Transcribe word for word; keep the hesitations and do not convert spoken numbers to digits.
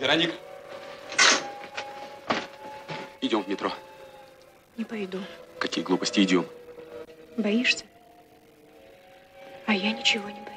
Вероника, идем в метро. Не пойду. Какие глупости, идем. Боишься? А я ничего не боюсь.